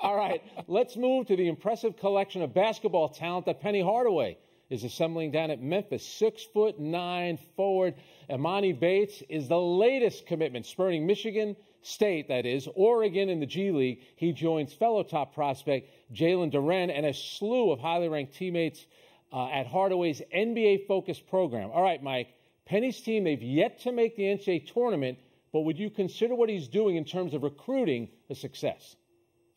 All right, let's move to the impressive collection of basketball talent that Penny Hardaway is assembling down at Memphis. 6'9" forward Emoni Bates is the latest commitment, spurning Michigan State, that is, Oregon in the G League. He joins fellow top prospect Jalen Duren and a slew of highly ranked teammates at Hardaway's NBA-focused program. All right, Mike, Penny's team, they've yet to make the NCAA tournament, but would you consider what he's doing in terms of recruiting a success?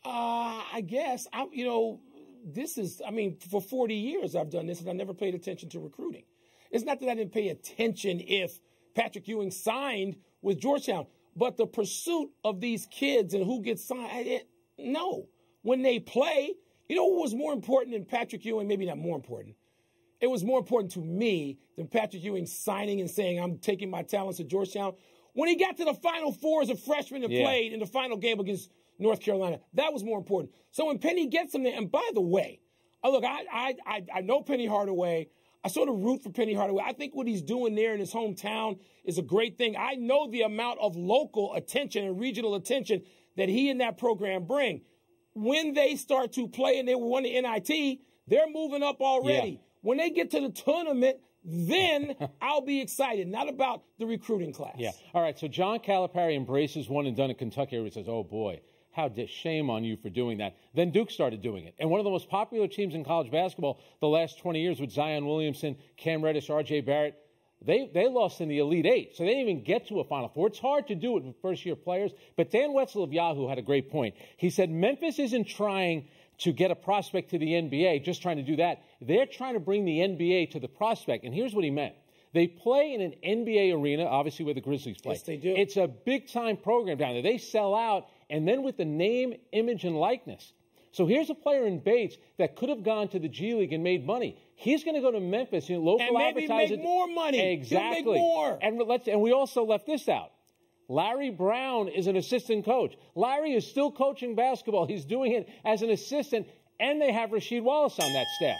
I guess, you know, this is, I mean, for 40 years I've done this, and I never paid attention to recruiting. It's not that I didn't pay attention if Patrick Ewing signed with Georgetown, but the pursuit of these kids and who gets signed, no. When they play, you know what was more important than Patrick Ewing? Maybe not more important. It was more important to me than Patrick Ewing signing and saying, I'm taking my talents to Georgetown. When he got to the Final Four as a freshman and played in the final game against North Carolina, that was more important. So when Penny gets him there, and by the way, look, I know Penny Hardaway. I sort of root for Penny Hardaway. I think what he's doing there in his hometown is a great thing. I know the amount of local attention and regional attention that he and that program bring. When they start to play and they won the NIT, they're moving up already. Yeah. When they get to the tournament, then I'll be excited, not about the recruiting class. Yeah. All right, so John Calipari embraces one and done in Kentucky. Everybody says, oh, boy, how shame on you for doing that. Then Duke started doing it. And one of the most popular teams in college basketball the last 20 years with Zion Williamson, Cam Reddish, R.J. Barrett, they lost in the Elite Eight, so they didn't even get to a Final Four. It's hard to do it with first-year players. But Dan Wetzel of Yahoo had a great point. He said Memphis isn't trying to get a prospect to the NBA, just trying to do that. They're trying to bring the NBA to the prospect. And here's what he meant. They play in an NBA arena, obviously where the Grizzlies play. Yes, they do. It's a big-time program down there. They sell out, and then with the name, image, and likeness. So here's a player in Bates that could have gone to the G League and made money. He's going to go to Memphis and local advertising. And maybe make more money. Exactly. He'll make more. And we also left this out. Larry Brown is an assistant coach. Larry is still coaching basketball. He's doing it as an assistant, and they have Rashid Wallace on that staff.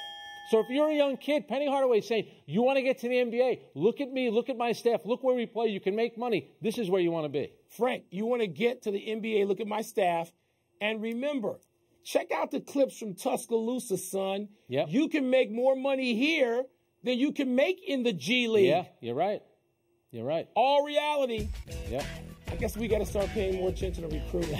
So if you're a young kid, Penny Hardaway is saying, you want to get to the NBA, look at me, look at my staff, look where we play, you can make money. This is where you want to be. Frank, you want to get to the NBA, look at my staff, and remember, check out the clips from Tuscaloosa, son. Yep. You can make more money here than you can make in the G League. Yeah, you're right. You're right. All reality. Yep. I guess we got to start paying more attention to recruiting.